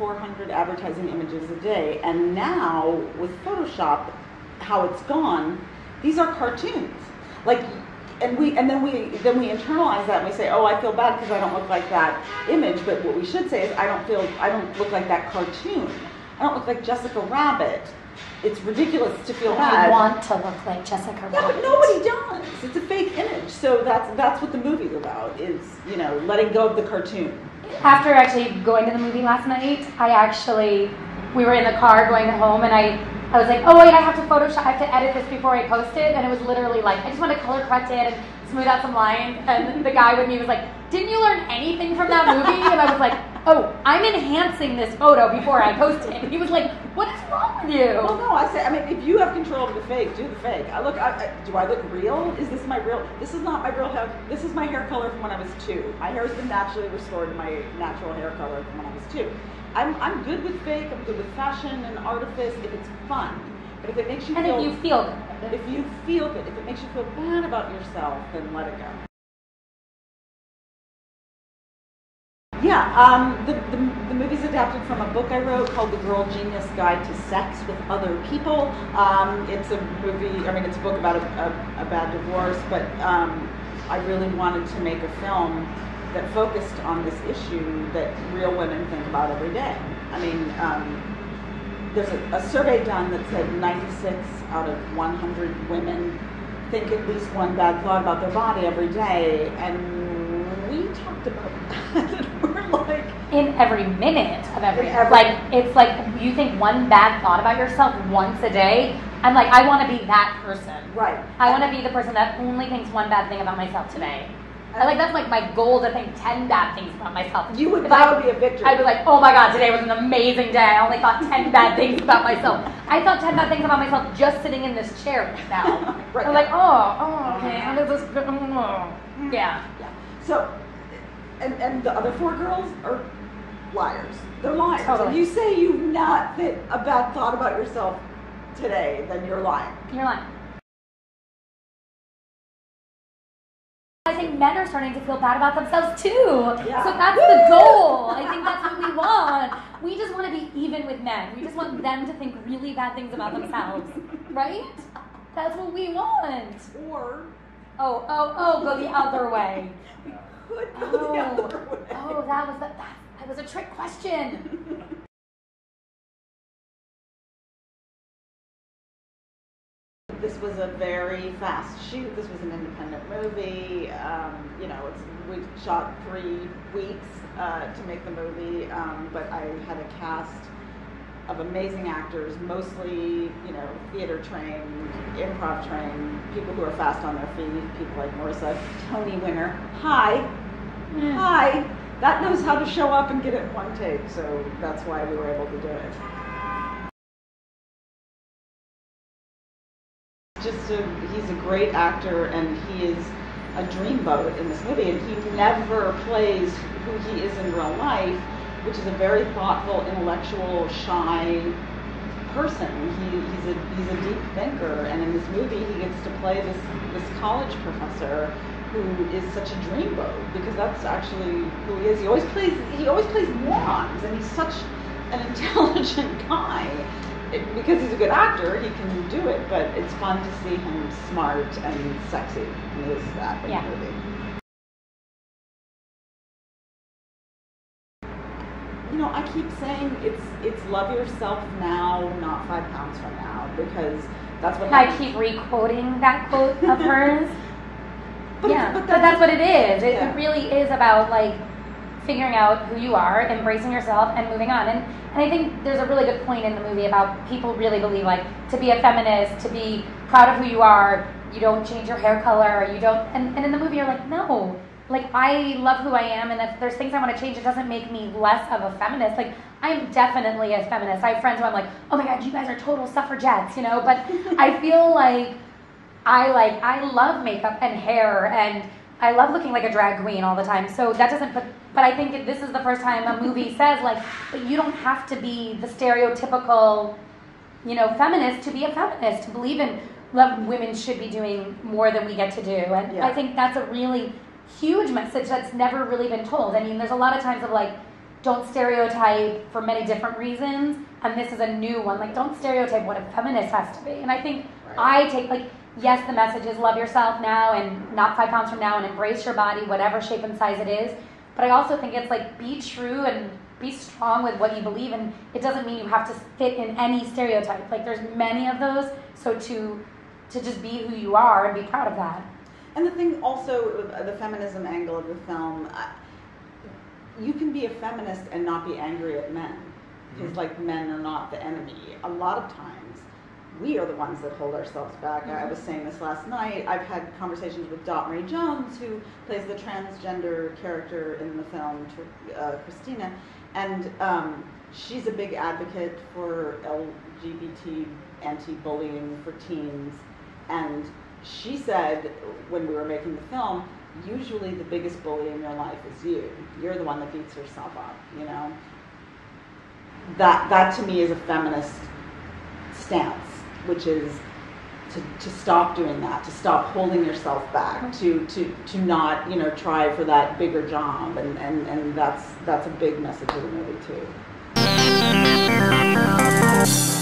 400 advertising images a day. And now with Photoshop, how it's gone, these are cartoons. Like, and then we internalize that and we say, oh, I feel bad because I don't look like that image. But what we should say is, I don't look like that cartoon. I don't look like Jessica Rabbit. It's ridiculous to feel bad. I want to look like Jessica Rabbit. Yeah, but nobody does. It's a fake image. So that's what the movie's about, is, you know, letting go of the cartoon. After actually going to the movie last night, we were in the car going home, and I was like, oh wait, I have to Photoshop, I have to edit this before I post it. And it was literally like, I just want to color correct it and smooth out some lines. And the guy with me was like, didn't you learn anything from that movie? And I was like, oh, I'm enhancing this photo before I post it. And he was like, what is wrong with you? Well, no, I mean, if you have control of the fake, do the fake. Do I look real? Is this my real? This is not my real hair. This is my hair color from when I was 2. My hair has been naturally restored to my natural hair color from when I was 2. I'm good with fake. I'm good with fashion and artifice if it's fun. But if it makes you feel... And if you feel good. If you feel good. If it makes you feel bad about yourself, then let it go. Yeah, the movie's adapted from a book I wrote called The Girl Genius Guide to Sex with Other People. It's a movie, it's a book about a bad divorce, but I really wanted to make a film that focused on this issue that real women think about every day. There's a survey done that said 96 out of 100 women think at least one bad thought about their body every day, and we talked about that. In every minute of every day. It's like you think one bad thought about yourself once a day. I'm like, I want to be that person. Right. I want to be the person that only thinks one bad thing about myself today. That's like my goal, to think 10 bad things about myself. You would probably be a victory. I'd be like, oh my God, today was an amazing day. I only thought 10 bad things about myself. I thought 10 bad things about myself just sitting in this chair right now. Right. I'm like, oh, okay. How does this go? Yeah. Yeah. So, and the other 4 girls are liars. They're liars. Totally. If you say you've not fit a bad thought about yourself today, then you're lying. You're lying. I think men are starting to feel bad about themselves too. Yeah. So that's the goal. I think that's what we want. We just want to be even with men. We just want them to think really bad things about themselves. Right? That's what we want. Or... Oh, go the other way. We could go the other way. Oh, that was a trick question. This was a very fast shoot. This was an independent movie. We shot 3 weeks to make the movie, but I had a cast of amazing actors, mostly, theater trained, improv trained, people who are fast on their feet, people like Marissa, Tony winner. Hi. That knows how to show up and get it in one take, so that's why we were able to do it. He's a great actor, and he is a dreamboat in this movie, and he never plays who he is in real life, which is a very thoughtful, intellectual, shy person. He's a deep thinker, and in this movie he gets to play this college professor who is such a dreamboat, because that's actually who he is. He always plays morons, and he's such an intelligent guy. Because he's a good actor, he can do it, but it's fun to see him smart and sexy, and he is that in the movie. I keep saying it's love yourself now, not 5 pounds from now, because that's what I keep re-quoting that quote of hers. But that's what it is. It really is about figuring out who you are, embracing yourself, and moving on. And I think there's a really good point in the movie about people really believe, to be a feminist, to be proud of who you are, you don't change your hair color, or you don't... And in the movie, you're like, no. I love who I am, and if there's things I want to change, it doesn't make me less of a feminist. I'm definitely a feminist. I have friends who I'm like, oh my God, you guys are total suffragettes, But I feel I love makeup and hair, and I love looking like a drag queen all the time, so that doesn't... But I think this is the first time a movie says, but you don't have to be the stereotypical, feminist to be a feminist, to believe in love. Women should be doing more than we get to do. And I think that's a really huge message that's never really been told. There's a lot of times of don't stereotype for many different reasons, and this is a new one, like, don't stereotype what a feminist has to be. And I think I take, like, yes, the message is love yourself now and not 5 pounds from now and embrace your body, whatever shape and size it is, but I also think it's like, be true and be strong with what you believe, and it doesn't mean you have to fit in any stereotype. Like, there's many of those, so to just be who you are and be proud of that. And the thing also, the feminism angle of the film, you can be a feminist and not be angry at men, because like, men are not the enemy. A lot of times, we are the ones that hold ourselves back. I was saying this last night, I've had conversations with Dot Marie Jones, who plays the transgender character in the film, Christina, and she's a big advocate for LGBT anti-bullying for teens, and she said, when we were making the film, usually the biggest bully in your life is you. You're the one that beats yourself up, you know? That to me is a feminist stance, which is to stop doing that, to stop holding yourself back, to not, you know, try for that bigger job, and that's a big message of the movie too.